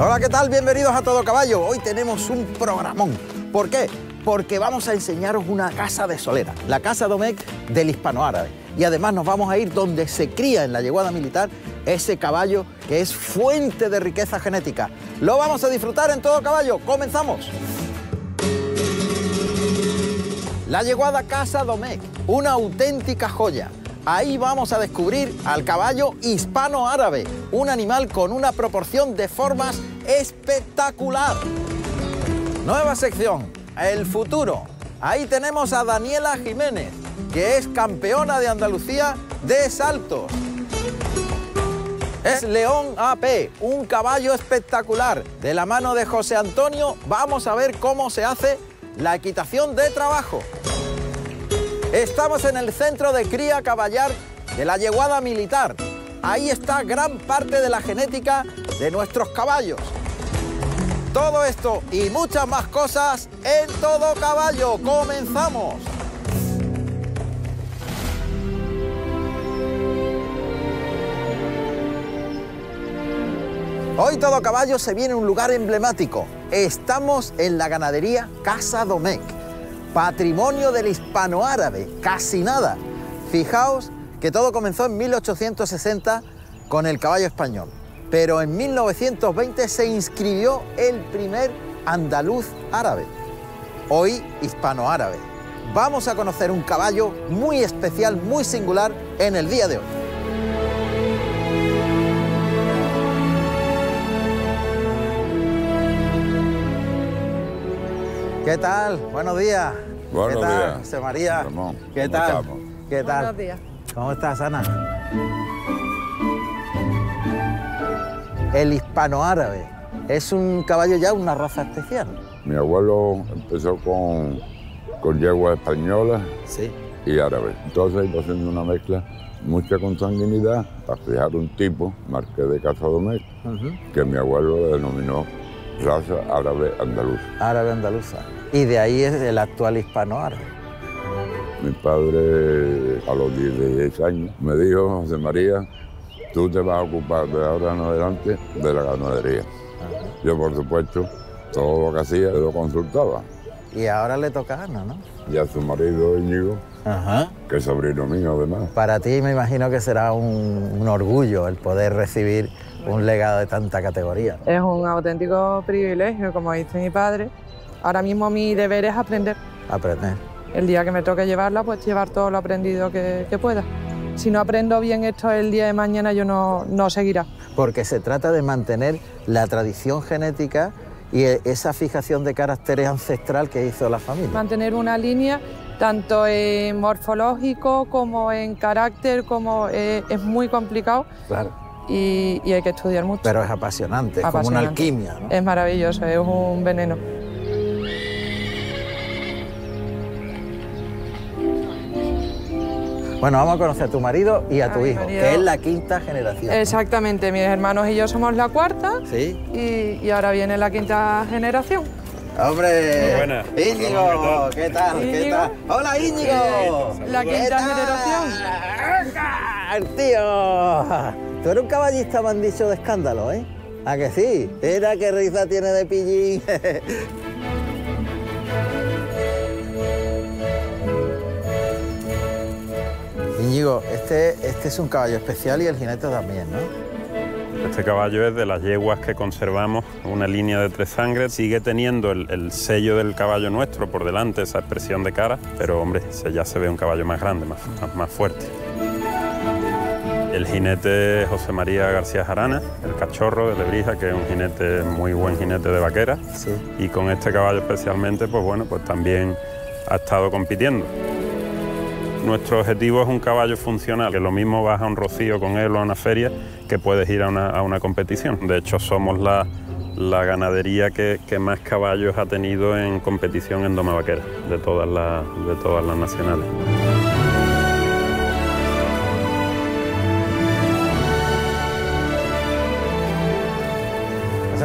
Hola, ¿qué tal? Bienvenidos a Todo Caballo. Hoy tenemos un programón. ¿Por qué? Porque vamos a enseñaros una casa de solera, la Casa Domecq del hispano-árabe. Y además nos vamos a ir donde se cría en la yeguada militar ese caballo que es fuente de riqueza genética. Lo vamos a disfrutar en Todo Caballo. ¡Comenzamos! La yeguada Casa Domecq, una auténtica joya. Ahí vamos a descubrir al caballo hispano-árabe, un animal con una proporción de formas espectacular. Nueva sección, el futuro. Ahí tenemos a Daniela Jiménez, que es campeona de Andalucía de saltos. Es León AP, un caballo espectacular. De la mano de José Antonio vamos a ver cómo se hace la equitación de trabajo. Estamos en el centro de cría caballar de la yeguada militar. Ahí está gran parte de la genética de nuestros caballos. Todo esto y muchas más cosas en Todo Caballo. ¡Comenzamos! Hoy Todo Caballo se viene a un lugar emblemático. Estamos en la ganadería Casa Domecq. Patrimonio del hispano-árabe, casi nada. Fijaos que todo comenzó en 1860 con el caballo español, pero en 1920 se inscribió el primer andaluz árabe, hoy hispano-árabe. Vamos a conocer un caballo muy especial, muy singular en el día de hoy. ¿Qué tal? Buenos días. Buenos días, José María. Ramón, ¿qué tal? Estamos. ¿Qué tal? Buenos días. ¿Cómo estás, Ana? El hispano-árabe es un caballo ya una raza especial. Mi abuelo empezó con yeguas españolas, sí, y árabes. Entonces iba haciendo una mezcla, mucha consanguinidad, para fijar un tipo, Marqués de Casa Domecq, que mi abuelo denominó raza árabe andaluza. Árabe andaluza. Y de ahí es el actual hispano-árabe. Mi padre, a los 16 años, me dijo: José María, tú te vas a ocupar de ahora en adelante de la ganadería. Ajá. Yo, por supuesto, todo lo que hacía lo consultaba. Y ahora le toca a Ana, ¿no? Y a su marido, Íñigo, ajá, que es sobrino mío, además. Para ti me imagino que será un orgullo el poder recibir un legado de tanta categoría. Es un auténtico privilegio, como dice mi padre. Ahora mismo mi deber es aprender. Aprender. El día que me toque llevarla, pues llevar todo lo aprendido que pueda. Si no aprendo bien esto el día de mañana, yo no seguirá. Porque se trata de mantener la tradición genética y esa fijación de caracteres ancestral que hizo la familia. Mantener una línea, tanto en morfológico como en carácter, como es muy complicado. Claro. Y hay que estudiar mucho. Pero es apasionante, es como una alquimia, ¿no? Es maravilloso, es un veneno. Bueno, vamos a conocer a tu marido y a tu hijo, marido, que es la quinta generación. Exactamente, mis hermanos y yo somos la cuarta, ¿sí? Y ahora viene la quinta generación. ¡Hombre! Buenas. Íñigo, ¿qué tal? Íñigo. ¿Qué tal? ¡Hola, Íñigo! La quinta generación. ¡El tío! Tú eres un caballista, me han dicho, de escándalo, ¿eh? ¿A que sí? Mira qué risa tiene de pillín. Íñigo, este es un caballo especial y el jinete también, ¿no? Este caballo es de las yeguas que conservamos, una línea de tres sangres. Sigue teniendo el sello del caballo nuestro por delante, esa expresión de cara, pero, hombre, ya se ve un caballo más grande, más fuerte. El jinete José María García Jarana, el cachorro de Lebrija, que es un jinete, muy buen jinete de vaquera. Sí. Y con este caballo especialmente, pues bueno, pues también ha estado compitiendo. Nuestro objetivo es un caballo funcional, que lo mismo vas a un rocío con él o a una feria, que puedes ir a una competición. De hecho, somos la ganadería que más caballos ha tenido en competición en Doma Vaquera, de todas las nacionales.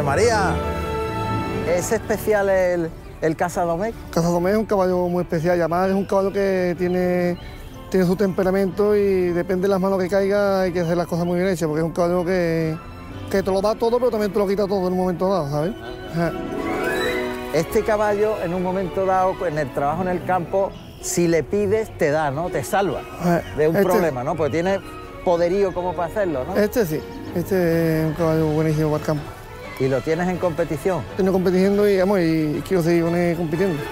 María, ¿es especial el Casa Domecq? Casa Domecq es un caballo muy especial, y además es un caballo que tiene tiene su temperamento y depende de las manos que caiga hay que hacer las cosas muy bien hechas, porque es un caballo que te lo da todo, pero también te lo quita todo en un momento dado, ¿sabes? Este caballo, en un momento dado, en el trabajo en el campo, si le pides, te da, ¿no? Te salva de un problema, ¿no? Porque tiene poderío como para hacerlo, ¿no? Este sí, este es un caballo buenísimo para el campo. ¿Y lo tienes en competición? Estoy compitiendo y, vamos, y quiero seguir con él compitiendo.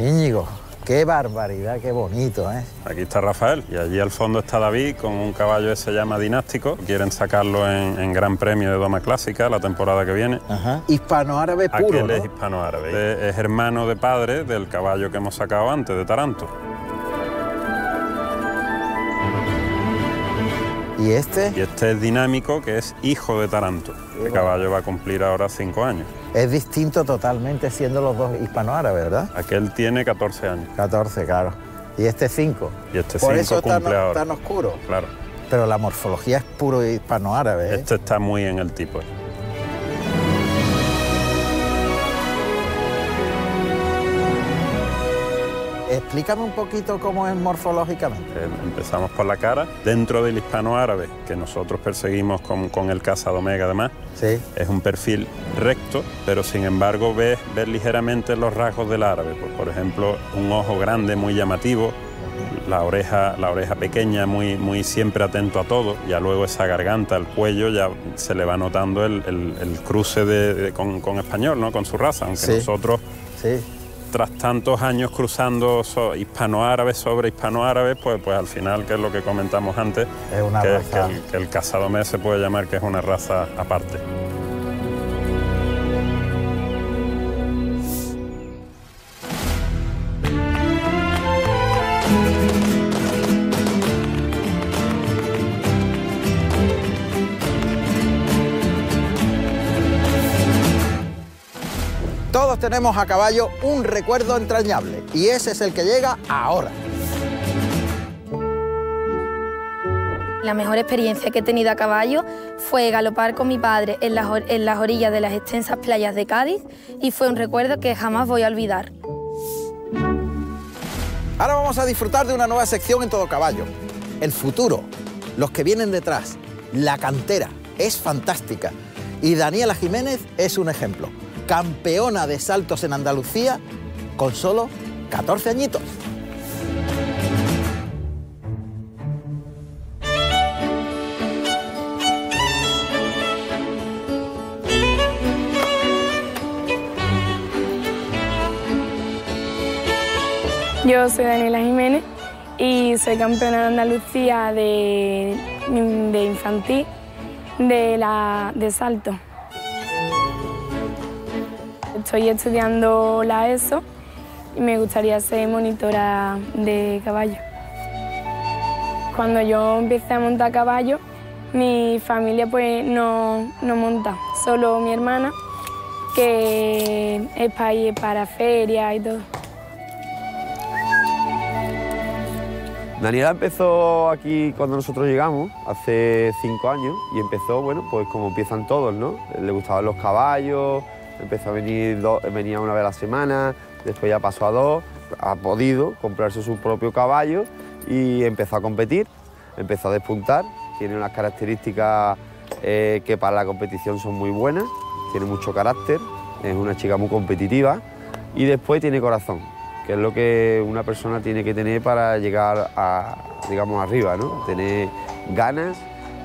Íñigo, qué barbaridad, qué bonito, ¿eh? Aquí está Rafael y allí al fondo está David con un caballo que se llama Dinástico. Quieren sacarlo en Gran Premio de Doma Clásica la temporada que viene. Ajá. Hispano-árabe puro, ¿no? Es hispano-árabe. Es hermano de padre del caballo que hemos sacado antes, de Taranta. ¿Y este? Y este es Dinámico, que es hijo de Taranto. El caballo va a cumplir ahora 5 años. Es distinto totalmente siendo los dos hispano-árabes, ¿verdad? Aquel tiene 14 años. 14, claro. Y este 5. Y este 5 cumple ahora. Por eso está tan oscuro. Claro. Pero la morfología es puro hispano-árabe, ¿eh? Este está muy en el tipo. Explícame un poquito cómo es morfológicamente. Empezamos por la cara. Dentro del hispano-árabe, que nosotros perseguimos con el Casa Domecq además, sí, es un perfil recto, pero sin embargo ves ligeramente los rasgos del árabe. Pues, por ejemplo, un ojo grande, muy llamativo, la oreja pequeña, muy siempre atento a todo. Ya luego esa garganta, el cuello, ya se le va notando el cruce con español, ¿no? Con su raza, aunque sí, nosotros... Sí. Tras tantos años cruzando hispano-árabes sobre hispano-árabes, pues al final, que es lo que comentamos antes, es una raza. Que el Casa Domecq se puede llamar que es una raza aparte. Todos tenemos a caballo un recuerdo entrañable, y ese es el que llega ahora. La mejor experiencia que he tenido a caballo fue galopar con mi padre en las orillas de las extensas playas de Cádiz, y fue un recuerdo que jamás voy a olvidar. Ahora vamos a disfrutar de una nueva sección en Todo Caballo. El futuro, los que vienen detrás, la cantera, es fantástica. Y Daniela Jiménez es un ejemplo. Campeona de saltos en Andalucía con solo 14 añitos. Yo soy Daniela Jiménez y soy campeona de Andalucía de infantil de salto. Estoy estudiando la ESO y me gustaría ser monitora de caballo. Cuando yo empecé a montar caballo, mi familia pues no monta, solo mi hermana, que es para ir para ferias y todo. Daniela empezó aquí cuando nosotros llegamos, hace 5 años, y empezó, bueno, pues como empiezan todos, ¿no? Le gustaban los caballos. Empezó a venir, venía una vez a la semana, después ya pasó a 2, ha podido comprarse su propio caballo y empezó a competir, empezó a despuntar. Tiene unas características que para la competición son muy buenas, tiene mucho carácter, es una chica muy competitiva y después tiene corazón, que es lo que una persona tiene que tener para llegar a, digamos, arriba, ¿no? Tener ganas,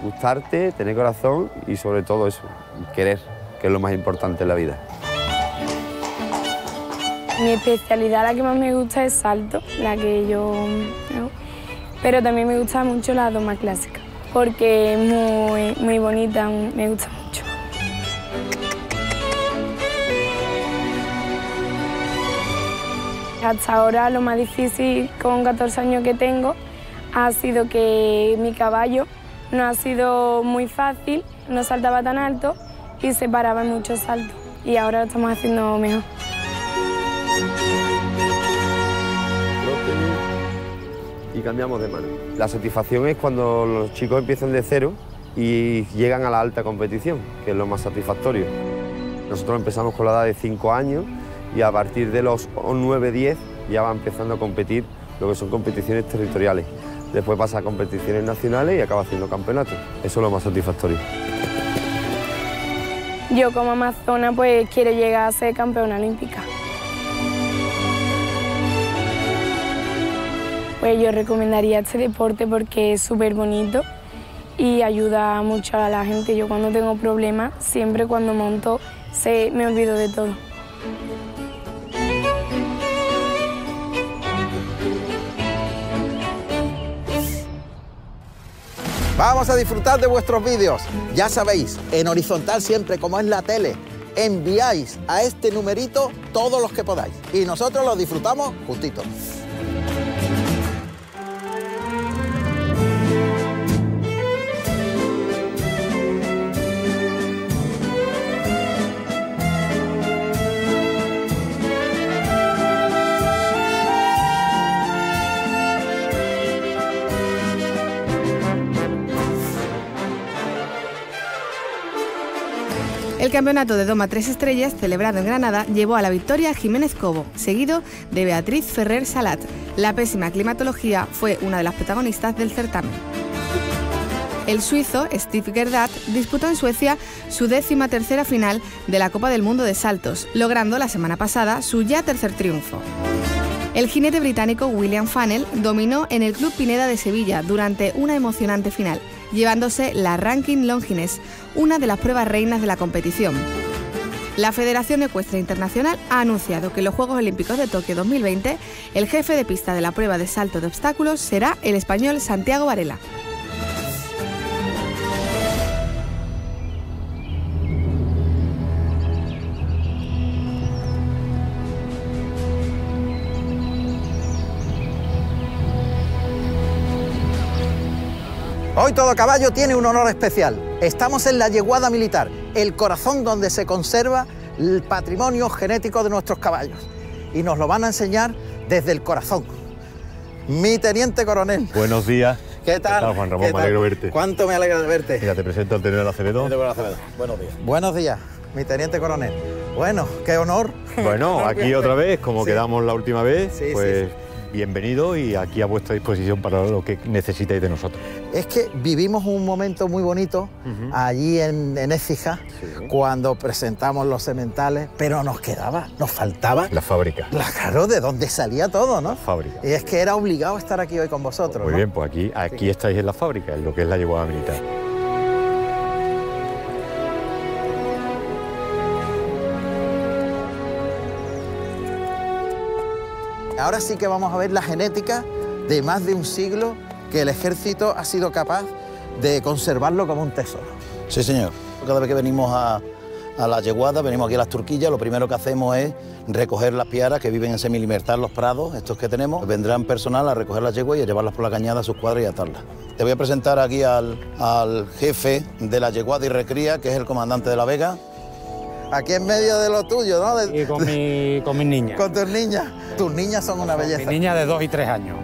gustarte, tener corazón y sobre todo eso, querer, que es lo más importante en la vida. Mi especialidad, la que más me gusta, es salto, la que yo hago. Pero también me gusta mucho la doma clásica, porque es muy bonita, me gusta mucho. Hasta ahora lo más difícil con 14 años que tengo ha sido que mi caballo no ha sido muy fácil, no saltaba tan alto, y se paraba en muchos saltos, y ahora lo estamos haciendo mejor. Y cambiamos de mano. La satisfacción es cuando los chicos empiezan de cero y llegan a la alta competición, que es lo más satisfactorio. Nosotros empezamos con la edad de 5 años y a partir de los 9-10 ya va empezando a competir lo que son competiciones territoriales. Después pasa a competiciones nacionales y acaba haciendo campeonatos. Eso es lo más satisfactorio. Yo como amazona pues quiero llegar a ser campeona olímpica. Pues yo recomendaría este deporte porque es súper bonito y ayuda mucho a la gente. Yo cuando tengo problemas, siempre cuando monto, me olvido de todo. Vamos a disfrutar de vuestros vídeos. Ya sabéis, en horizontal siempre, como es la tele, enviáis a este numerito todos los que podáis. Y nosotros los disfrutamos justitos. El campeonato de Doma 3 Estrellas, celebrado en Granada, llevó a la victoria a Jiménez Cobo, seguido de Beatriz Ferrer Salat. La pésima climatología fue una de las protagonistas del certamen. El suizo Steve Gerdat disputó en Suecia su 13ª final de la Copa del Mundo de Saltos, logrando la semana pasada su ya 3er triunfo. El jinete británico William Funnell dominó en el Club Pineda de Sevilla durante una emocionante final, llevándose la Ranking Longines, una de las pruebas reinas de la competición. La Federación Ecuestre Internacional ha anunciado que en los Juegos Olímpicos de Tokio 2020 el jefe de pista de la prueba de salto de obstáculos será el español Santiago Varela. Hoy Todo Caballo tiene un honor especial. Estamos en la yeguada militar, el corazón donde se conserva el patrimonio genético de nuestros caballos. Y nos lo van a enseñar desde el corazón. Mi teniente coronel. Buenos días. ¿Qué tal? ¿Qué tal, Juan Ramón? Me alegro verte. ¿Cuánto me alegra de verte? Mira, te presento al teniente Acevedo. Buenos días. Buenos días, mi teniente coronel. Bueno, qué honor. Bueno, aquí otra vez, como quedamos la última vez, pues... Sí. Bienvenido y aquí a vuestra disposición para lo que necesitéis de nosotros. Es que vivimos un momento muy bonito allí en Écija, cuando presentamos los sementales, pero nos faltaba... La fábrica. Claro, de donde salía todo, ¿no? La fábrica. Y es que era obligado estar aquí hoy con vosotros. Muy bien, pues aquí estáis en la fábrica, en lo que es la yeguada militar. Ahora sí que vamos a ver la genética de más de un siglo que el ejército ha sido capaz de conservarlo como un tesoro. Sí, señor. Cada vez que venimos a la yeguada, venimos aquí a las Turquillas, lo primero que hacemos es recoger las piaras que viven en semilibertad en los prados, estos que tenemos. Vendrán personal a recoger las yeguas y a llevarlas por la cañada a sus cuadras y atarlas. Te voy a presentar aquí al jefe de la yeguada y recría, que es el comandante de la Vega. Aquí en medio de lo tuyo, ¿no? Y con mis niñas. Con tus niñas. Tus niñas son una belleza. Mis niñas de 2 y 3 años.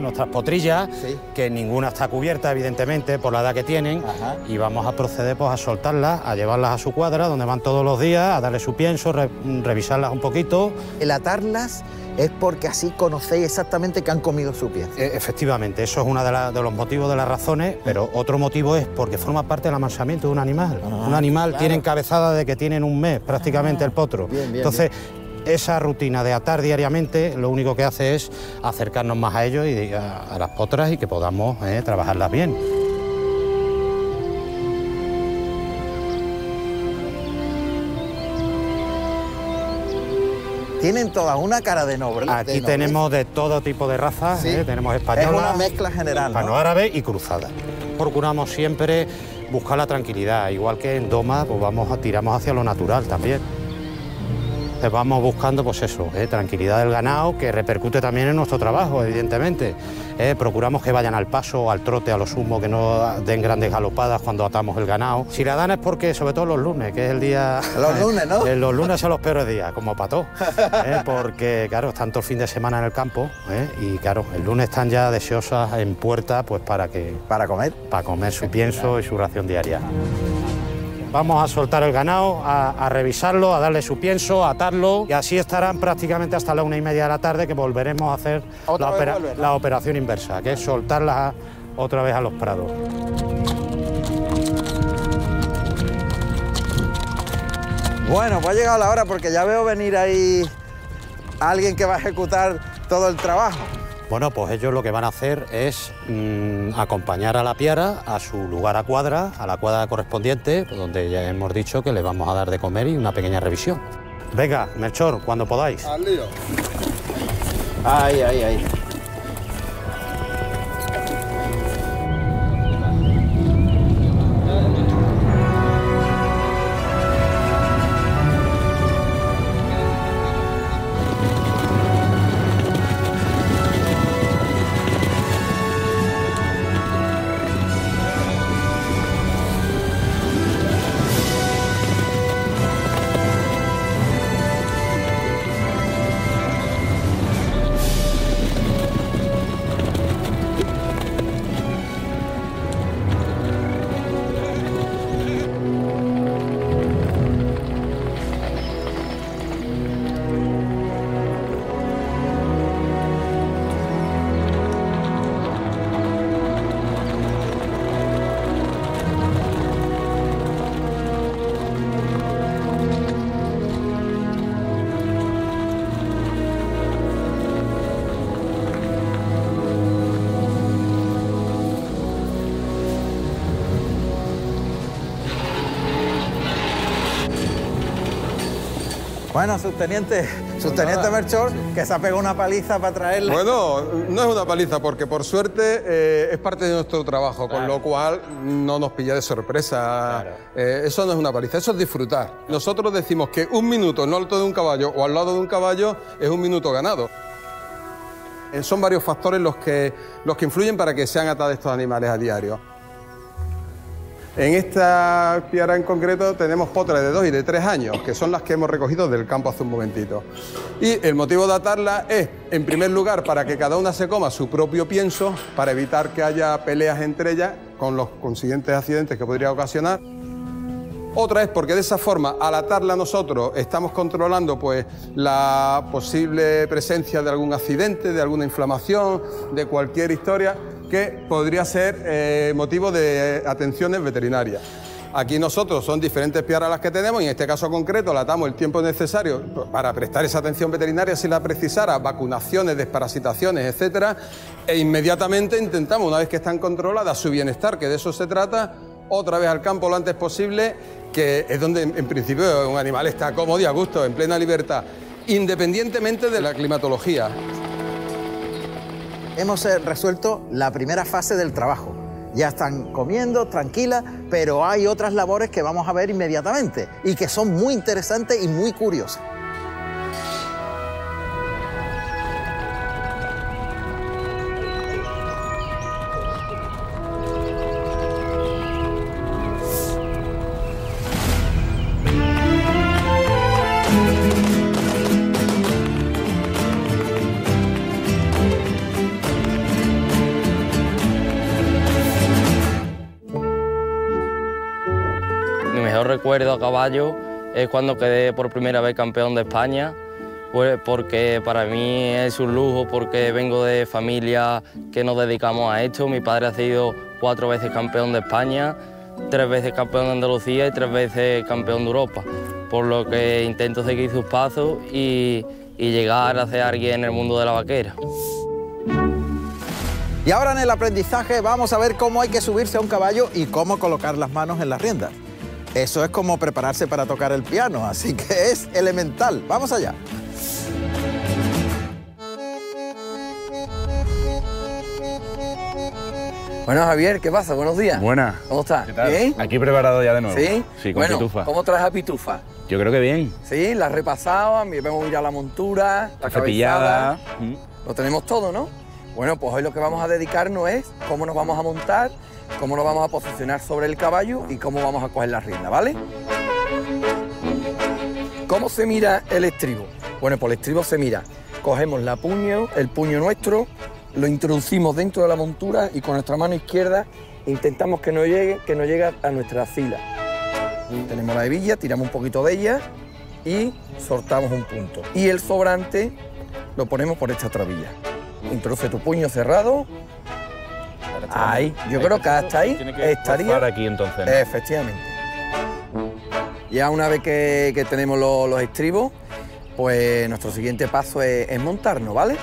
Nuestras potrillas, que ninguna está cubierta, evidentemente, por la edad que tienen. Ajá. Y vamos a proceder pues, a soltarlas, a llevarlas a su cuadra, donde van todos los días, a darle su pienso, revisarlas un poquito. El atarlas es porque así conocéis exactamente que han comido su pienso. Efectivamente, eso es uno de los motivos, de las razones, pero otro motivo es porque forma parte del amansamiento de un animal. Un animal tiene encabezada de que tienen un mes prácticamente el potro. Entonces, esa rutina de atar diariamente lo único que hace es acercarnos más a ellos y a las potras y que podamos trabajarlas bien. Tienen todas una cara de noble. Aquí tenemos de todo tipo de razas, tenemos españolas, es una mezcla general, hispano-árabe y cruzada. Procuramos siempre buscar la tranquilidad, igual que en Doma pues tiramos hacia lo natural también. Vamos buscando pues eso, tranquilidad del ganado, que repercute también en nuestro trabajo, evidentemente. Procuramos que vayan al paso, al trote, a lo sumo, que no den grandes galopadas cuando atamos el ganado. Si la dan es porque, sobre todo los lunes, que es el día... Los lunes, ¿no? Los lunes son los peores días, como pató. Porque, claro, están todo el fin de semana en el campo. Y, claro, el lunes están ya deseosas en puerta pues para que... Para comer. Para comer su pienso y su ración diaria. Vamos a soltar el ganado, a revisarlo, a darle su pienso, a atarlo, y así estarán prácticamente hasta la 1:30 de la tarde, que volveremos a hacer la operación inversa, que es soltarlas otra vez a los prados. Bueno, pues ha llegado la hora, porque ya veo venir ahí alguien que va a ejecutar todo el trabajo. Bueno, pues ellos lo que van a hacer es acompañar a la piara a su lugar a la cuadra correspondiente, donde ya hemos dicho que le vamos a dar de comer y una pequeña revisión. Venga, Melchor, cuando podáis. Al lío. Ay, ay, ay. Bueno, subteniente Melchor, que se ha pegado una paliza para traerla. Bueno, no es una paliza, porque por suerte es parte de nuestro trabajo, claro, con lo cual no nos pilla de sorpresa. Claro. Eso no es una paliza, eso es disfrutar. Nosotros decimos que un minuto en lo alto de un caballo o al lado de un caballo es un minuto ganado. Son varios factores los que influyen para que sean atados estos animales a diario. En esta piara en concreto tenemos potras de 2 y de 3 años, que son las que hemos recogido del campo hace un momentito. Y el motivo de atarla es, en primer lugar, para que cada una se coma su propio pienso, para evitar que haya peleas entre ellas, con los consiguientes accidentes que podría ocasionar. Otra es porque de esa forma, al atarla nosotros, estamos controlando pues la posible presencia de algún accidente, de alguna inflamación, de cualquier historia que podría ser motivo de atenciones veterinarias. Aquí nosotros son diferentes piaras las que tenemos, y en este caso concreto la atamos el tiempo necesario para prestar esa atención veterinaria si la precisara, vacunaciones, desparasitaciones, etcétera, e inmediatamente intentamos, una vez que están controladas su bienestar, que de eso se trata, otra vez al campo lo antes posible, que es donde en principio un animal está cómodo y a gusto, en plena libertad, independientemente de la climatología. Hemos resuelto la primera fase del trabajo. Ya están comiendo, tranquilas, pero hay otras labores que vamos a ver inmediatamente y que son muy interesantes y muy curiosas. Recuerdo a caballo es cuando quedé por primera vez campeón de España, pues porque para mí es un lujo, porque vengo de familia que nos dedicamos a esto. Mi padre ha sido 4 veces campeón de España, 3 veces campeón de Andalucía y 3 veces campeón de Europa, por lo que intento seguir sus pasos y llegar a ser alguien en el mundo de la vaquera. Y ahora en el aprendizaje vamos a ver cómo hay que subirse a un caballo y cómo colocar las manos en las riendas. Eso es como prepararse para tocar el piano, así que es elemental. ¡Vamos allá! Bueno, Javier, ¿qué pasa? Buenos días. Buenas. ¿Cómo estás? ¿Qué tal? ¿Bien? Aquí preparado ya de nuevo. ¿Sí? Sí, con Pitufa. ¿Cómo traes a Pitufa? Yo creo que bien. Sí, la repasaba, vemos ya la montura, la cepillada. Lo tenemos todo, ¿no? Bueno, pues hoy lo que vamos a dedicarnos es cómo nos vamos a montar, cómo nos vamos a posicionar sobre el caballo y cómo vamos a coger la rienda, ¿vale? ¿Cómo se mira el estribo? Bueno, pues el estribo se mira. Cogemos la puño, el puño nuestro, lo introducimos dentro de la montura y con nuestra mano izquierda intentamos que no llegue a nuestra axila. Tenemos la hebilla, tiramos un poquito de ella y soltamos un punto. Y el sobrante lo ponemos por esta trabilla. Introduce tu puño cerrado. Ahí, yo creo que hasta ahí estaría. Para aquí entonces. ¿No? Efectivamente. Ya una vez que tenemos los estribos, pues nuestro siguiente paso es montarnos, ¿vale?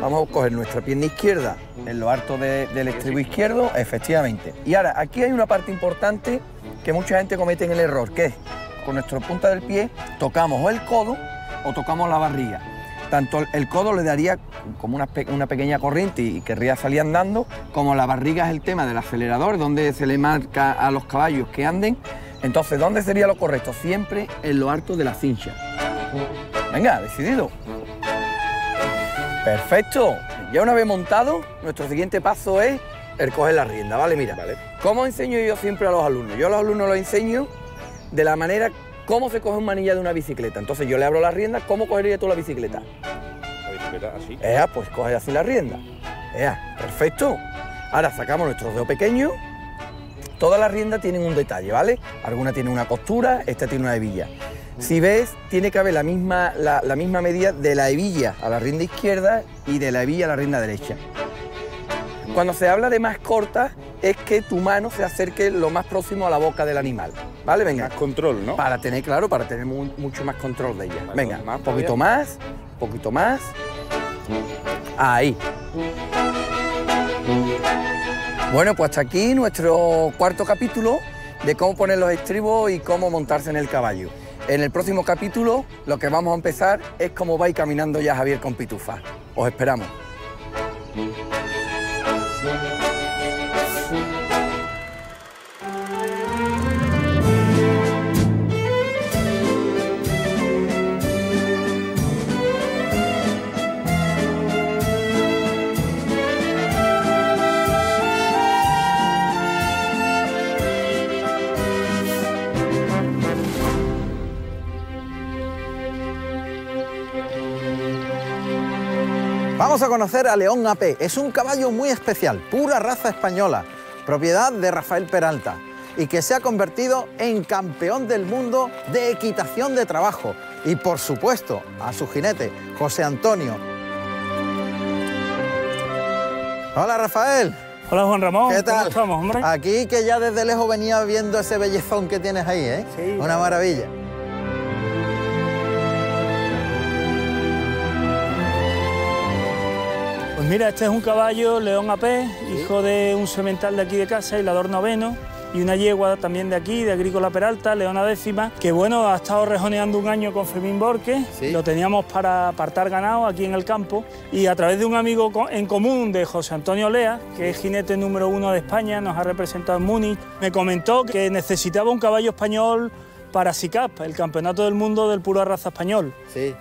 Vamos a coger nuestra pierna izquierda en lo alto del estribo izquierdo, efectivamente. Y ahora, aquí hay una parte importante que mucha gente comete en el error, que es con nuestra punta del pie tocamos o el codo o tocamos la barriga. Tanto el codo le daría como una pequeña corriente y querría salir andando, como la barriga es el tema del acelerador, donde se le marca a los caballos que anden. Entonces, ¿dónde sería lo correcto? Siempre en lo alto de la cincha. Venga, decidido. Perfecto. Ya una vez montado, nuestro siguiente paso es el coger la rienda, ¿vale? Mira, vale. ¿Cómo enseño yo siempre a los alumnos? Yo a los alumnos los enseño de la manera cómo se coge un manilla de una bicicleta. Entonces yo le abro la rienda, ¿cómo cogería tú la bicicleta? La bicicleta así. Pues coge así la rienda. Perfecto. Ahora sacamos nuestro dedo pequeño. Todas las riendas tienen un detalle, ¿vale? Alguna tiene una costura, esta tiene una hebilla. Si ves, tiene que haber la misma medida de la hebilla a la rienda izquierda y de la hebilla a la rienda derecha. Cuando se habla de más corta, es que tu mano se acerque lo más próximo a la boca del animal, ¿vale? Venga. Más control, ¿no? Para tener, claro, para tener mucho más control de ella. Venga, un poquito más, poquito más. Ahí. Bueno, pues hasta aquí nuestro cuarto capítulo de cómo poner los estribos y cómo montarse en el caballo. En el próximo capítulo lo que vamos a empezar es cómo va caminando ya Javier con Pitufa. Os esperamos. Vamos a conocer a León AP. Es un caballo muy especial, pura raza española, propiedad de Rafael Peralta, y que se ha convertido en campeón del mundo de equitación de trabajo. Y por supuesto, a su jinete, José Antonio. Hola, Rafael. Hola, Juan Ramón. ¿Qué tal? ¿Cómo estamos, hombre? Aquí, que ya desde lejos venía viendo ese bellezón que tienes ahí, ¿eh? Sí. Una maravilla. Pues mira, este es un caballo León AP, hijo de un semental de aquí de casa, hilador noveno, y una yegua también de aquí, de Agrícola Peralta, Leona décima, que bueno, ha estado rejoneando un año con Fermín Borque, lo teníamos para apartar ganado aquí en el campo, y a través de un amigo en común de José Antonio Olea, que es jinete número 1 de España, nos ha representado en Múnich, me comentó que necesitaba un caballo español para SICAP, el Campeonato del Mundo del Pura Raza Español.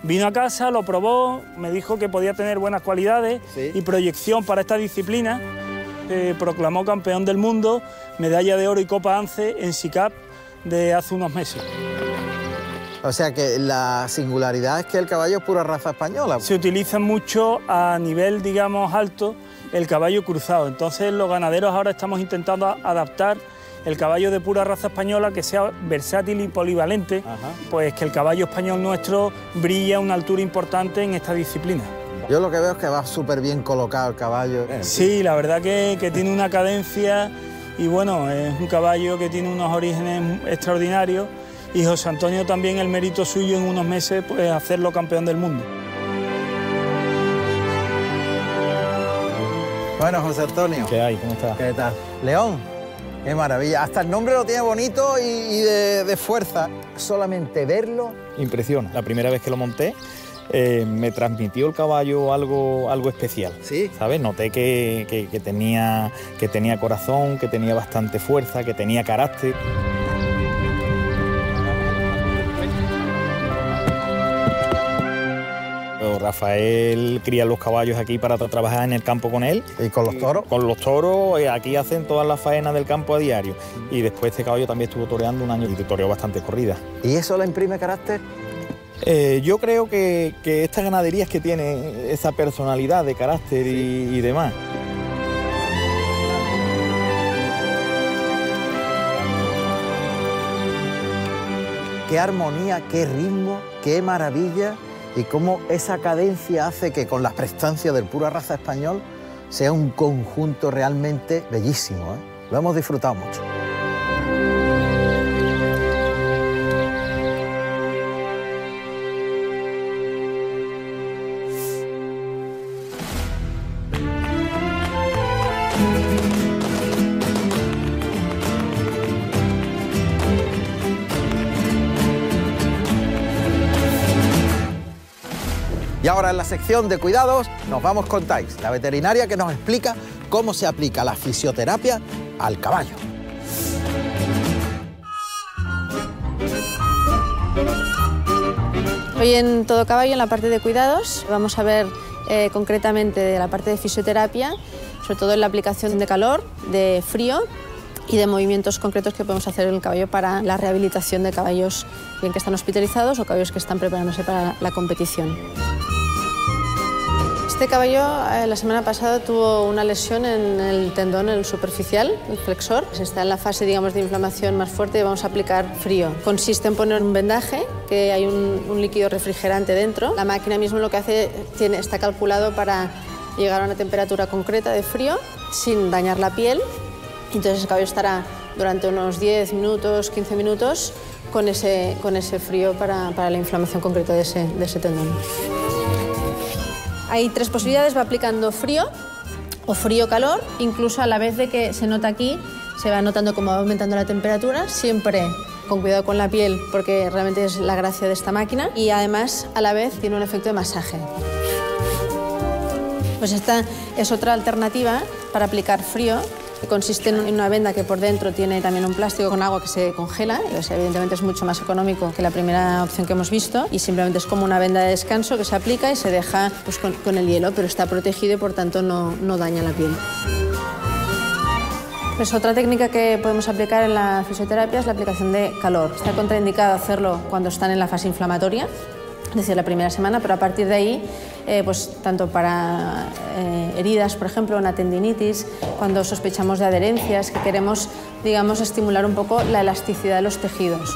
Vino a casa, lo probó, me dijo que podía tener buenas cualidades y proyección para esta disciplina. Se proclamó campeón del mundo, medalla de oro y Copa ANCE en SICAP de hace unos meses. O sea que la singularidad es que el caballo es pura raza española. Se utiliza mucho a nivel, digamos, alto el caballo cruzado. Entonces los ganaderos ahora estamos intentando adaptar el caballo de pura raza española que sea versátil y polivalente, pues que el caballo español nuestro brilla a una altura importante en esta disciplina. Yo lo que veo es que va súper bien colocado el caballo. Sí, la verdad que tiene una cadencia y bueno, es un caballo que tiene unos orígenes extraordinarios y José Antonio también el mérito suyo en unos meses pues hacerlo campeón del mundo. Bueno, José Antonio. ¿Qué hay? ¿Cómo estás? ¿Qué tal? León. ¡Qué maravilla! Hasta el nombre lo tiene bonito y de fuerza. Solamente verlo impresiona. La primera vez que lo monté me transmitió el caballo algo especial. ¿Sí? ¿Sabes? Noté que tenía corazón, que tenía bastante fuerza, que tenía carácter. Rafael cría los caballos aquí para trabajar en el campo con él. ¿Y con los toros? Con los toros, aquí hacen todas las faenas del campo a diario. Y después este caballo también estuvo toreando un año y toreó bastante corrida. ¿Y eso le imprime carácter? Yo creo que estas ganaderías que tienen esa personalidad de carácter y demás. qué armonía, qué ritmo, qué maravilla, y cómo esa cadencia hace que con la prestancia del pura raza español sea un conjunto realmente bellísimo, ¿eh? Lo hemos disfrutado mucho. Ahora en la sección de cuidados nos vamos con Thais, la veterinaria que nos explica cómo se aplica la fisioterapia al caballo. Hoy en Todo Caballo, en la parte de cuidados, vamos a ver concretamente de la parte de fisioterapia, sobre todo en la aplicación de calor, de frío y de movimientos concretos que podemos hacer en el caballo para la rehabilitación de caballos bien que están hospitalizados o caballos que están preparándose para la competición. Este caballo la semana pasada tuvo una lesión en el tendón, en el superficial, el flexor. Está en la fase, digamos, de inflamación más fuerte y vamos a aplicar frío. Consiste en poner un vendaje, que hay un líquido refrigerante dentro. La máquina mismo lo que hace, está calculado para llegar a una temperatura concreta de frío sin dañar la piel. Entonces el caballo estará durante unos 10 minutos, 15 minutos con ese frío para la inflamación concreta de ese tendón. Hay tres posibilidades, va aplicando frío o frío-calor, incluso a la vez de que se nota aquí, se va notando cómo va aumentando la temperatura, siempre con cuidado con la piel, porque realmente es la gracia de esta máquina, y además a la vez tiene un efecto de masaje. Pues esta es otra alternativa para aplicar frío, que consiste en una venda que por dentro tiene también un plástico con agua que se congela, pues evidentemente es mucho más económico que la primera opción que hemos visto, y simplemente es como una venda de descanso que se aplica y se deja pues, con el hielo, pero está protegido y por tanto no daña la piel. Pues otra técnica que podemos aplicar en la fisioterapia es la aplicación de calor. Está contraindicado hacerlo cuando están en la fase inflamatoria, es decir, la primera semana, pero a partir de ahí, pues tanto para heridas, por ejemplo, una tendinitis, cuando sospechamos de adherencias, que queremos, digamos, estimular un poco la elasticidad de los tejidos.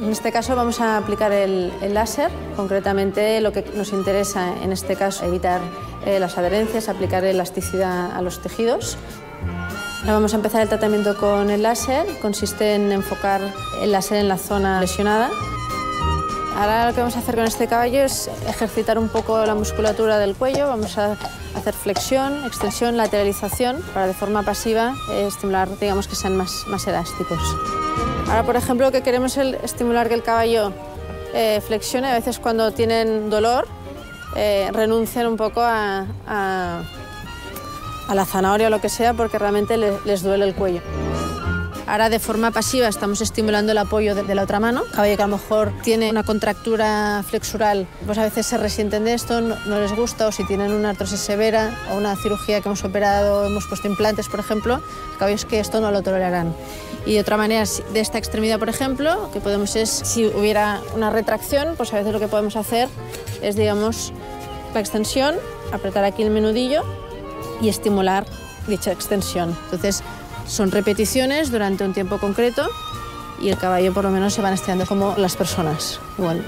En este caso vamos a aplicar el láser, concretamente lo que nos interesa en este caso, evitar las adherencias, aplicar elasticidad a los tejidos. Ahora vamos a empezar el tratamiento con el láser, consiste en enfocar el láser en la zona lesionada. Ahora lo que vamos a hacer con este caballo es ejercitar un poco la musculatura del cuello. Vamos a hacer flexión, extensión, lateralización para de forma pasiva estimular, digamos, que sean más elásticos. Ahora, por ejemplo, lo que queremos es estimular que el caballo flexione. A veces cuando tienen dolor renuncian un poco a la zanahoria o lo que sea porque realmente les duele el cuello. Ahora de forma pasiva estamos estimulando el apoyo de la otra mano. El caballo que a lo mejor tiene una contractura flexural, pues a veces se resienten de esto, no les gusta, o si tienen una artrosis severa o una cirugía que hemos operado, hemos puesto implantes, por ejemplo, caballos que esto no lo tolerarán. Y de otra manera, de esta extremidad, por ejemplo, lo que podemos es, si hubiera una retracción, pues a veces lo que podemos hacer es, digamos, la extensión, apretar aquí el menudillo y estimular dicha extensión. Entonces, son repeticiones durante un tiempo concreto y el caballo por lo menos se van estirando como las personas, igual.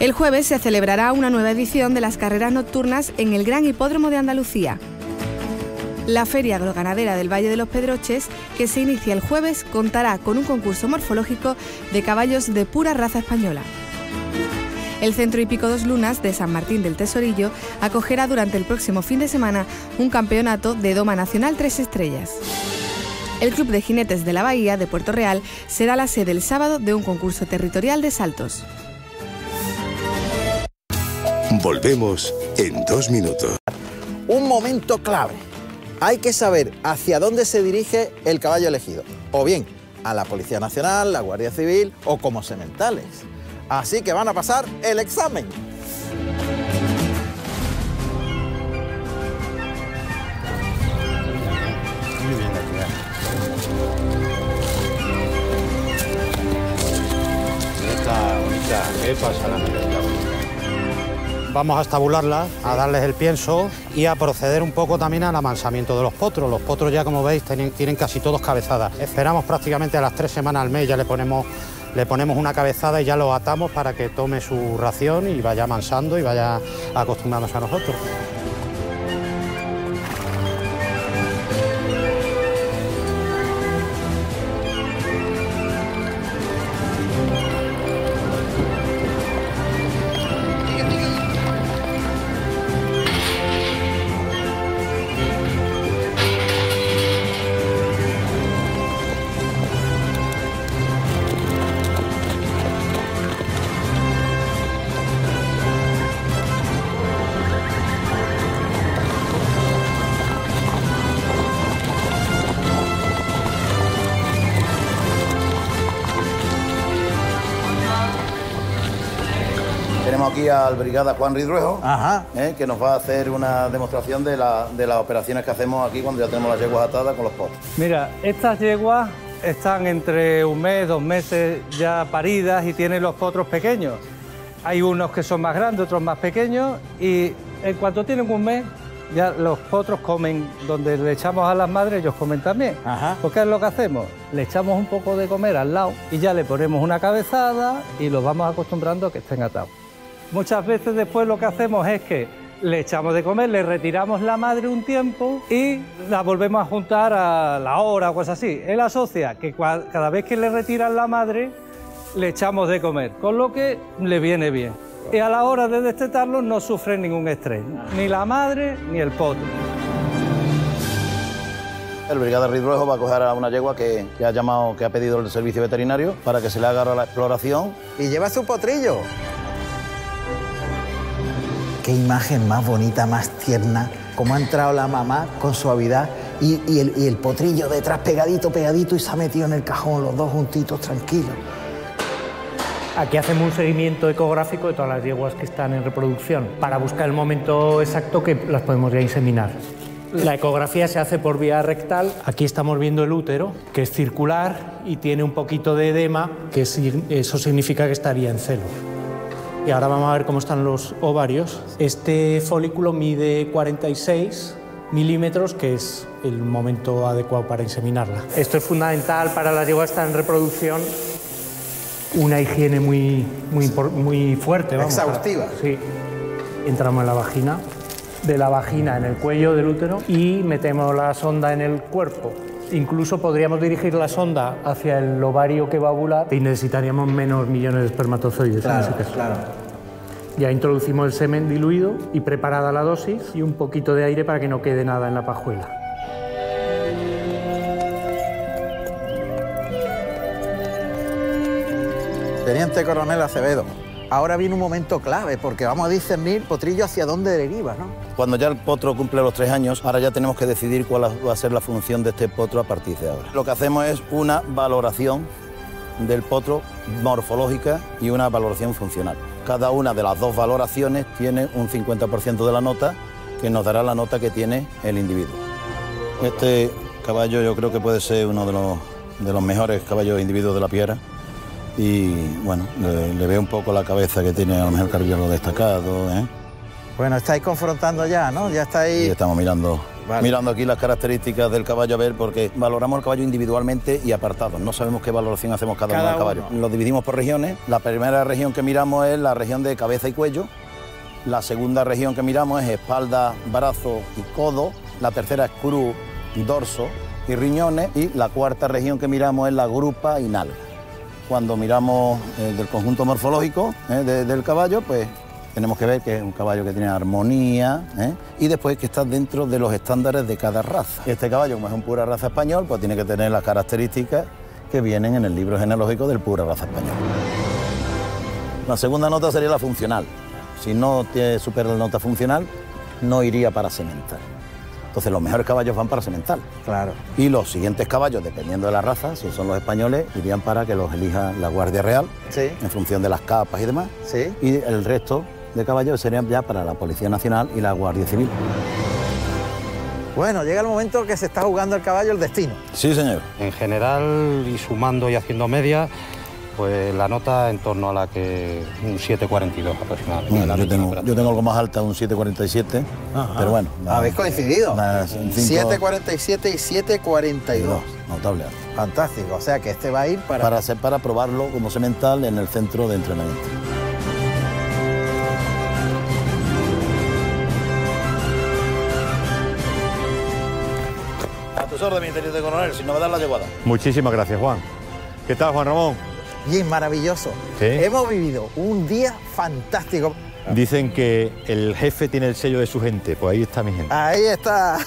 El jueves se celebrará una nueva edición de las carreras nocturnas en el Gran Hipódromo de Andalucía. La Feria Agroganadera del Valle de los Pedroches, que se inicia el jueves, contará con un concurso morfológico de caballos de pura raza española. El Centro Hípico Dos Lunas de San Martín del Tesorillo acogerá durante el próximo fin de semana un campeonato de Doma Nacional 3 Estrellas. El Club de Jinetes de la Bahía de Puerto Real será la sede el sábado de un concurso territorial de saltos. Volvemos en 2 minutos. Un momento clave. Hay que saber hacia dónde se dirige el caballo elegido. O bien a la Policía Nacional, la Guardia Civil o como sementales. Así que van a pasar el examen. muy bien la ciudad. Esta bonita jefa es a la mezcla. Vamos a estabularla, a darles el pienso y a proceder un poco también al amansamiento de los potros. Los potros ya, como veis, tienen casi todos cabezadas. Esperamos prácticamente a las 3 semanas al mes, ya le ponemos una cabezada y ya lo atamos para que tome su ración y vaya amansando y vaya acostumbrándose a nosotros. Al brigada Juan Ridruejo, que nos va a hacer una demostración de las operaciones que hacemos aquí cuando ya tenemos las yeguas atadas con los potros. Mira, estas yeguas están entre 1 mes, 2 meses ya paridas y tienen los potros pequeños. Hay unos que son más grandes, otros más pequeños, y en cuanto tienen 1 mes ya los potros comen. Donde le echamos a las madres, ellos comen también. Ajá. Porque es lo que hacemos, le echamos un poco de comer al lado y ya le ponemos una cabezada y los vamos acostumbrando a que estén atados. Muchas veces después lo que hacemos es que le echamos de comer, le retiramos la madre un tiempo y la volvemos a juntar a la hora o cosas así. Él asocia que cada vez que le retiran la madre le echamos de comer, con lo que le viene bien. Y a la hora de destetarlo no sufre ningún estrés, ni la madre ni el potro. El brigada Ridruejo va a coger a una yegua que ha pedido el servicio veterinario para que se le haga la exploración. Y lleva su potrillo. Qué imagen más bonita, más tierna, cómo ha entrado la mamá con suavidad y el potrillo detrás pegadito y se ha metido en el cajón, los dos juntitos, tranquilos. Aquí hacemos un seguimiento ecográfico de todas las yeguas que están en reproducción para buscar el momento exacto que las podemos ya inseminar. La ecografía se hace por vía rectal. Aquí estamos viendo el útero, que es circular y tiene un poquito de edema, que eso significa que estaría en celo. Y ahora vamos a ver cómo están los ovarios. Este folículo mide 46 milímetros, que es el momento adecuado para inseminarla. Esto es fundamental para las yeguas que están en reproducción. Una higiene muy fuerte. Vamos, exhaustiva. Sí. Entramos en la vagina. De la vagina en el cuello del útero y metemos la sonda en el cuerpo. Incluso podríamos dirigir la sonda hacia el ovario que va a ovular y necesitaríamos menos millones de espermatozoides. Claro, en ese caso. Claro. Ya introducimos el semen diluido y preparada la dosis y un poquito de aire para que no quede nada en la pajuela. Teniente Coronel Acevedo, ahora viene un momento clave porque vamos a discernir potrillo hacia dónde deriva, ¿no? Cuando ya el potro cumple los 3 años, ahora ya tenemos que decidir cuál va a ser la función de este potro a partir de ahora. Lo que hacemos es una valoración del potro morfológica y una valoración funcional. Cada una de las dos valoraciones tiene un 50% de la nota que nos dará la nota que tiene el individuo. Este caballo yo creo que puede ser uno de los mejores caballos individuos de la Piara. Y bueno, le veo un poco la cabeza que tiene a lo mejor carrillo destacado, ¿eh? Bueno, estáis confrontando ya, ¿no? Ya estáis... Y estamos mirando aquí las características del caballo, a ver, porque valoramos el caballo individualmente y apartado. No sabemos qué valoración hacemos cada uno del caballo. Lo dividimos por regiones. La primera región que miramos es la región de cabeza y cuello. La segunda región que miramos es espalda, brazo y codo. La tercera es cruz, dorso y riñones. Y la cuarta región que miramos es la grupa y nalga. Cuando miramos del conjunto morfológico del caballo, pues tenemos que ver que es un caballo que tiene armonía y después que está dentro de los estándares de cada raza. Este caballo, como es un pura raza español, pues tiene que tener las características que vienen en el libro genealógico del pura raza español. La segunda nota sería la funcional. Si no supera la nota funcional, no iría para semental. Entonces los mejores caballos van para semental. Claro. Y los siguientes caballos, dependiendo de la raza, si son los españoles, irían para que los elija la Guardia Real, sí, en función de las capas y demás. Sí. Y el resto de caballos serían ya para la Policía Nacional y la Guardia Civil. Bueno, llega el momento que se está jugando el caballo el destino. Sí, señor. En general, y sumando y haciendo media, pues la nota en torno a la que un 7,42 aproximadamente. Bueno, yo tengo algo más alta, un 7,47, pero bueno. Habéis coincidido. 7,47 y 7,42. Notable. Fantástico, o sea que este va a ir para probarlo como semental en el centro de entrenamiento. A tus órdenes, teniente coronel, sin novedad la llevada. Muchísimas gracias, Juan. ¿Qué tal, Juan Ramón? Y es maravilloso. ¿Sí? Hemos vivido un día fantástico. Dicen que el jefe tiene el sello de su gente, pues ahí está mi gente. Ahí está.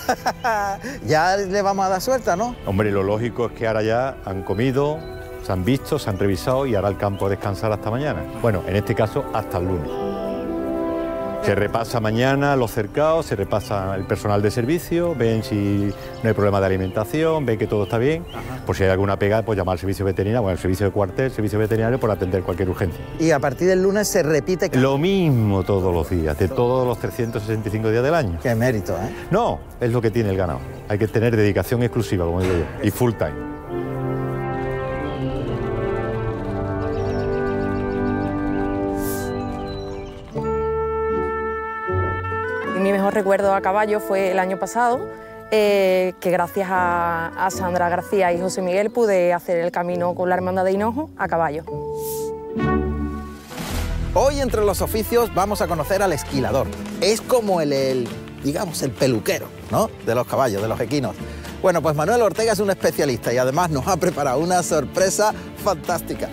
Ya le vamos a dar suelta, ¿no? Hombre, lo lógico es que ahora ya han comido, se han visto, se han revisado y ahora el campo a descansar hasta mañana. Bueno, en este caso hasta el lunes. Se repasa mañana los cercados, se repasa el personal de servicio, ven si no hay problema de alimentación, ven que todo está bien. Ajá. Por si hay alguna pegada, pues llamar al servicio veterinario, bueno, al servicio de cuartel, servicio veterinario, por atender cualquier urgencia. Y a partir del lunes se repite... Lo mismo todos los días, de todos los 365 días del año. Qué mérito, ¿eh? No, es lo que tiene el ganado. Hay que tener dedicación exclusiva, como digo yo, y full time. Mi mejor recuerdo a caballo fue el año pasado, que gracias a Sandra García y José Miguel pude hacer el camino con la hermandad de Hinojo a caballo. Hoy entre los oficios vamos a conocer al esquilador. Es como digamos, el peluquero, ¿no?, de los caballos, de los equinos. Bueno, pues Manuel Ortega es un especialista y además nos ha preparado una sorpresa fantástica.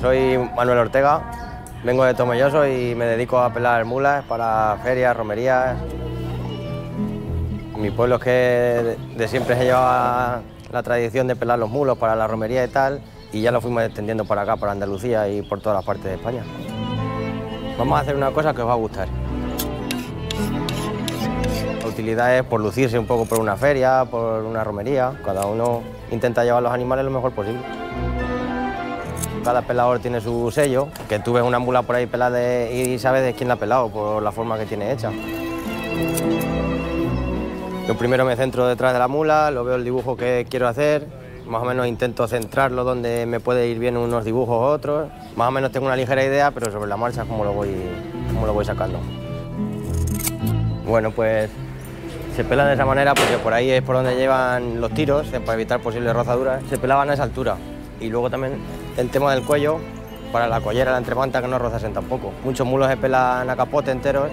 Soy Manuel Ortega, vengo de Tomelloso y me dedico a pelar mulas para ferias, romerías. Mi pueblo es que de siempre se lleva la tradición de pelar los mulos para la romería y tal, y ya lo fuimos extendiendo para acá, para Andalucía y por todas las partes de España. Vamos a hacer una cosa que os va a gustar. La utilidad es por lucirse un poco por una feria, por una romería. Cada uno intenta llevar los animales lo mejor posible. Cada pelador tiene su sello, que tú ves una mula por ahí pelada y sabes de quién la ha pelado por la forma que tiene hecha. Yo primero me centro detrás de la mula, lo veo el dibujo que quiero hacer, más o menos intento centrarlo donde me puede ir bien unos dibujos u otros. Más o menos tengo una ligera idea, pero sobre la marcha es como lo voy sacando. Bueno, pues se pelan de esa manera porque por ahí es por donde llevan los tiros, para evitar posibles rozaduras. Se pelaban a esa altura. Y luego también el tema del cuello, para la collera, la entremanta, que no rozasen tampoco. Muchos mulos se pelan a capote enteros,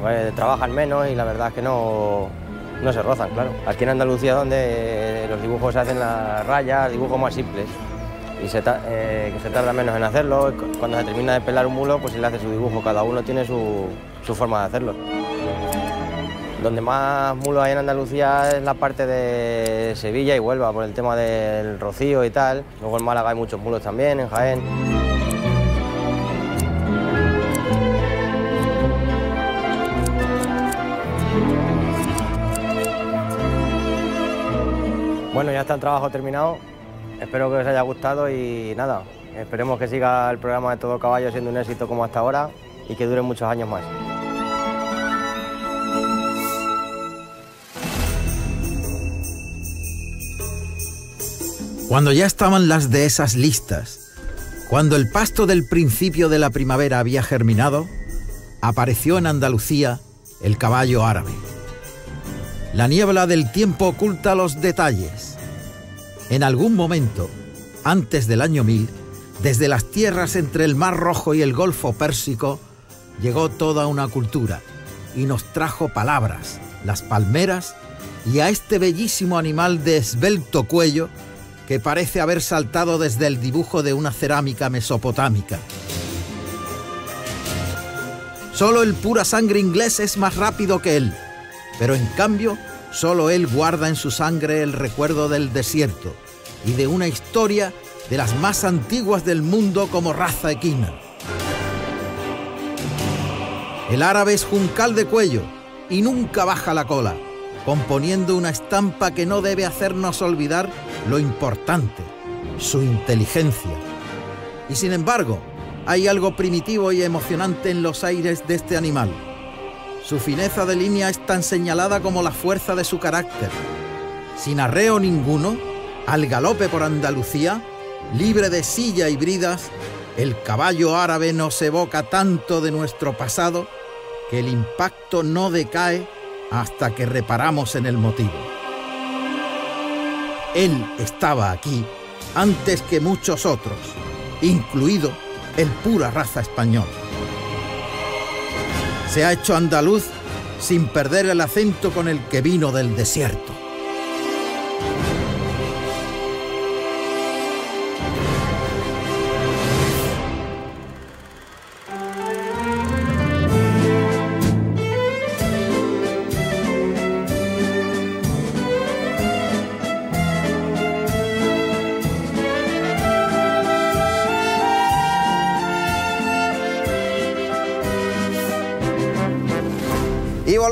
pues trabajan menos y la verdad es que no se rozan, claro. Aquí en Andalucía es donde los dibujos se hacen las rayas, dibujos más simples, y se tarda menos en hacerlo. Cuando se termina de pelar un mulo, pues se le hace su dibujo, cada uno tiene su forma de hacerlo. Donde más mulos hay en Andalucía es la parte de Sevilla y Huelva, por el tema del rocío y tal. Luego en Málaga hay muchos mulos también, en Jaén. Bueno, ya está el trabajo terminado. Espero que os haya gustado y nada, esperemos que siga el programa de Todo Caballo siendo un éxito como hasta ahora y que dure muchos años más. Cuando ya estaban las dehesas listas, cuando el pasto del principio de la primavera había germinado, apareció en Andalucía el caballo árabe. La niebla del tiempo oculta los detalles. En algún momento, antes del año 1000, desde las tierras entre el Mar Rojo y el Golfo Pérsico, llegó toda una cultura y nos trajo palabras, las palmeras y a este bellísimo animal de esbelto cuello que parece haber saltado desde el dibujo de una cerámica mesopotámica. Solo el pura sangre inglés es más rápido que él, pero en cambio, solo él guarda en su sangre el recuerdo del desierto y de una historia de las más antiguas del mundo como raza equina. El árabe es juncal de cuello y nunca baja la cola, componiendo una estampa que no debe hacernos olvidar lo importante, su inteligencia. Y sin embargo, Hay algo primitivo y emocionante en los aires de este animal. Su fineza de línea es tan señalada como la fuerza de su carácter. Sin arreo ninguno, al galope por Andalucía, libre de silla y bridas, el caballo árabe nos evoca tanto de nuestro pasado que el impacto no decae hasta que reparamos en el motivo. Él estaba aquí antes que muchos otros, incluido el pura raza español. Se ha hecho andaluz sin perder el acento con el que vino del desierto.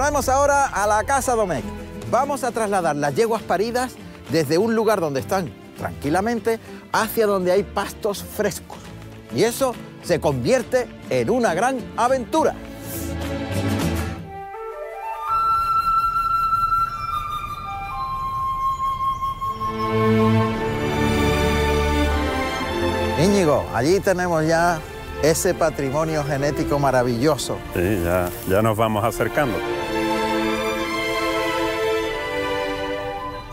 Volvemos ahora a la Casa Domecq. Vamos a trasladar las yeguas paridas desde un lugar donde están tranquilamente hacia donde hay pastos frescos. Y eso se convierte en una gran aventura. Íñigo, allí tenemos ya ese patrimonio genético maravilloso. Sí, ya nos vamos acercando.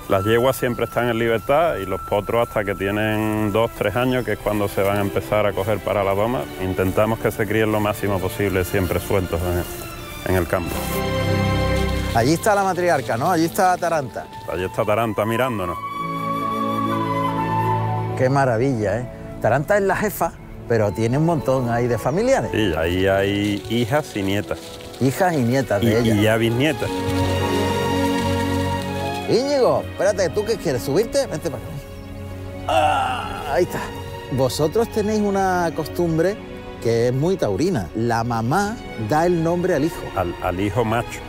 Las yeguas siempre están en libertad y los potros hasta que tienen 2 o 3 años, que es cuando se van a empezar a coger para la doma. Intentamos que se críen lo máximo posible, siempre sueltos en el campo. Allí está la matriarca, ¿no? Allí está Taranta. Allí está Taranta mirándonos. Qué maravilla, ¿eh? Taranta es la jefa, pero tiene un montón ahí de familiares. Sí, ahí hay hijas y nietas. Hijas y nietas de ella. Y ya bisnietas. Íñigo, espérate, ¿tú qué quieres? ¿Subirte? Vente para acá. Ah, ahí está. Vosotros tenéis una costumbre que es muy taurina. La mamá da el nombre al hijo. Al hijo macho.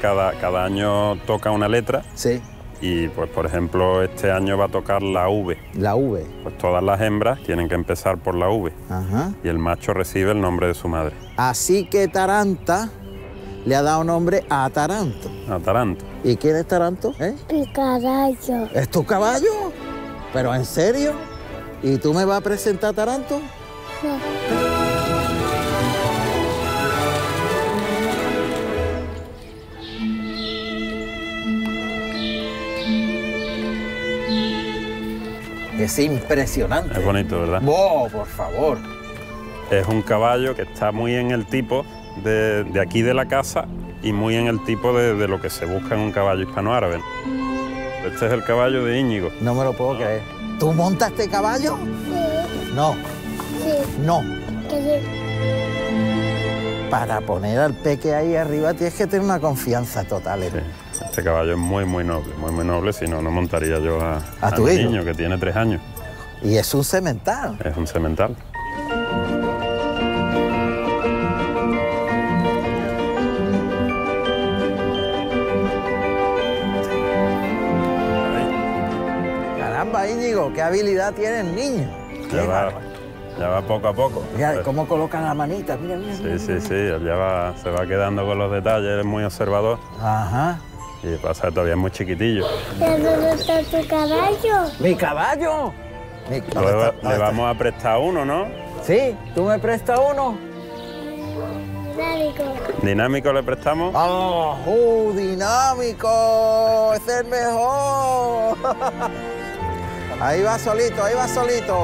Cada año toca una letra. Sí. Y, pues, por ejemplo, este año va a tocar la V. La V. Pues todas las hembras tienen que empezar por la V. Ajá. Y el macho recibe el nombre de su madre. Así que Taranta le ha dado nombre a Taranto. A Taranto. ¿Y quién es Taranto? ¿Eh? El caballo. ¿Es tu caballo? ¿Pero en serio? ¿Y tú me vas a presentar a Taranto? No. Es impresionante. Es bonito, ¿verdad? ¡Wow, por favor! Es un caballo que está muy en el tipo de aquí de la casa y muy en el tipo de lo que se busca en un caballo hispano-árabe. Este es el caballo de Íñigo. No me lo puedo creer. ¿Tú montas este caballo? Sí. No. Sí. No. Sí. Para poner al peque ahí arriba tienes que tener una confianza total, ¿eh? Sí. Este caballo es muy noble, si no, no montaría yo a tu hijo, niño, que tiene 3 años. Y es un semental. Es un semental. Íñigo, qué habilidad tiene el niño. Ya va poco a poco. Mira cómo colocan la manita, mira. Sí, ya va, se va quedando con los detalles, es muy observador. Ajá. Y pasa todavía es muy chiquitillo. ¿Pero dónde está tu caballo? ¿Mi caballo? Le vamos a prestar uno, ¿no? Sí, tú me prestas uno. Dinámico. ¿Dinámico le prestamos? ¡Oh, dinámico! ¡Es el mejor! Ahí va solito, ahí va solito.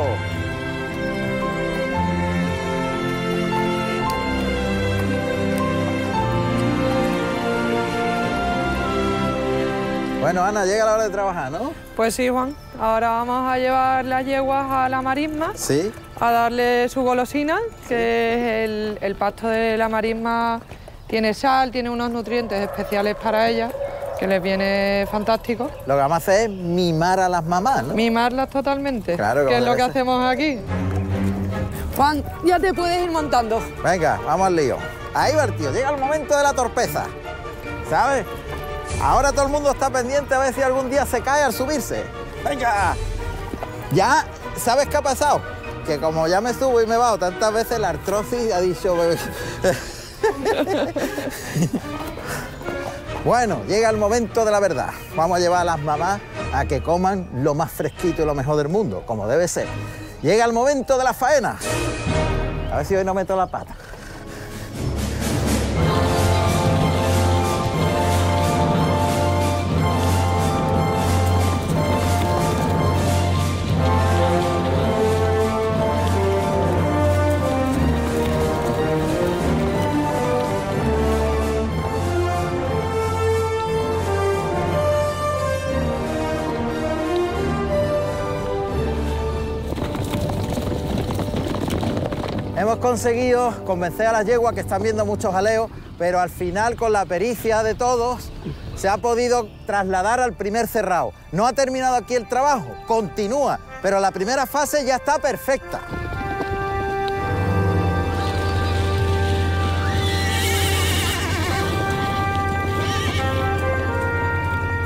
Bueno, Ana, llega la hora de trabajar, ¿no? Pues sí, Juan. Ahora vamos a llevar las yeguas a la marisma. Sí. A darle su golosina, que es el pasto de la marisma. Tiene sal, tiene unos nutrientes especiales para ella, que les viene fantástico. Lo que vamos a hacer es mimar a las mamás, ¿no? Mimarlas totalmente, claro, que es lo que hacemos aquí. Juan, ya te puedes ir montando. Venga, vamos al lío. Ahí va el tío, llega el momento de la torpeza, ¿sabes? Ahora todo el mundo está pendiente a ver si algún día se cae al subirse. Venga, ya sabes qué ha pasado. que como ya me subo y me bajo tantas veces, la artrosis ha dicho... Bebé. Bueno, llega el momento de la verdad. Vamos a llevar a las mamás a que coman lo más fresquito y lo mejor del mundo, como debe ser. Llega el momento de la faena. A ver si hoy no meto la pata. Hemos conseguido convencer a las yeguas, que están viendo muchos jaleos, pero al final, con la pericia de todos, se ha podido trasladar al primer cerrado. No ha terminado aquí el trabajo, continúa, pero la primera fase ya está perfecta.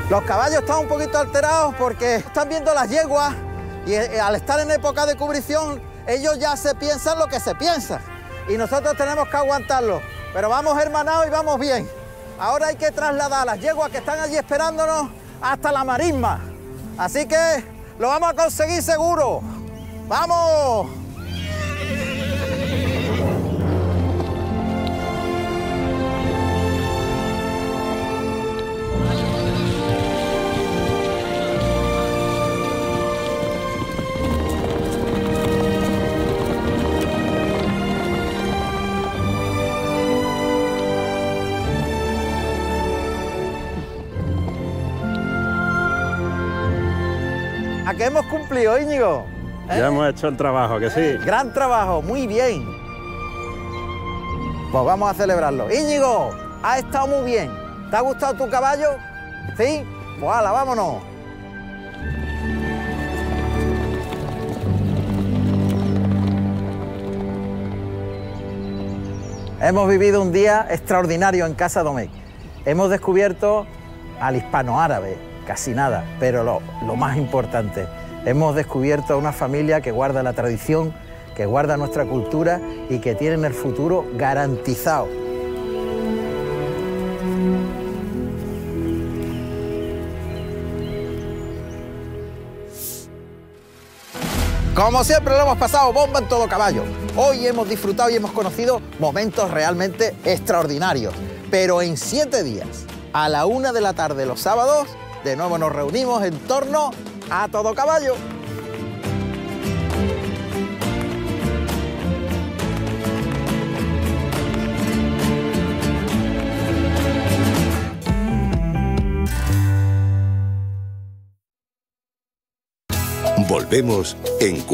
Los caballos están un poquito alterados porque están viendo las yeguas y al estar en época de cubrición, ellos ya se piensan lo que se piensan y nosotros tenemos que aguantarlo. Pero vamos hermanados y vamos bien. Ahora hay que trasladar a las yeguas que están allí esperándonos hasta la marisma. Así que lo vamos a conseguir seguro. ¡Vamos! Que hemos cumplido, Íñigo. ¿Eh? Ya hemos hecho el trabajo, que sí. Gran trabajo, muy bien. Pues vamos a celebrarlo. Íñigo, ha estado muy bien. ¿Te ha gustado tu caballo? ¿Sí? Pues ala, vámonos. Hemos vivido un día extraordinario en Casa Domecq. Hemos descubierto al hispano-árabe. Casi nada, pero lo más importante, hemos descubierto a una familia que guarda la tradición, que guarda nuestra cultura y que tiene el futuro garantizado. Como siempre lo hemos pasado bomba en Todo Caballo. Hoy hemos disfrutado y hemos conocido momentos realmente extraordinarios, pero en 7 días, a la 1 de la tarde los sábados, de nuevo nos reunimos en torno a Todo Caballo. Volvemos en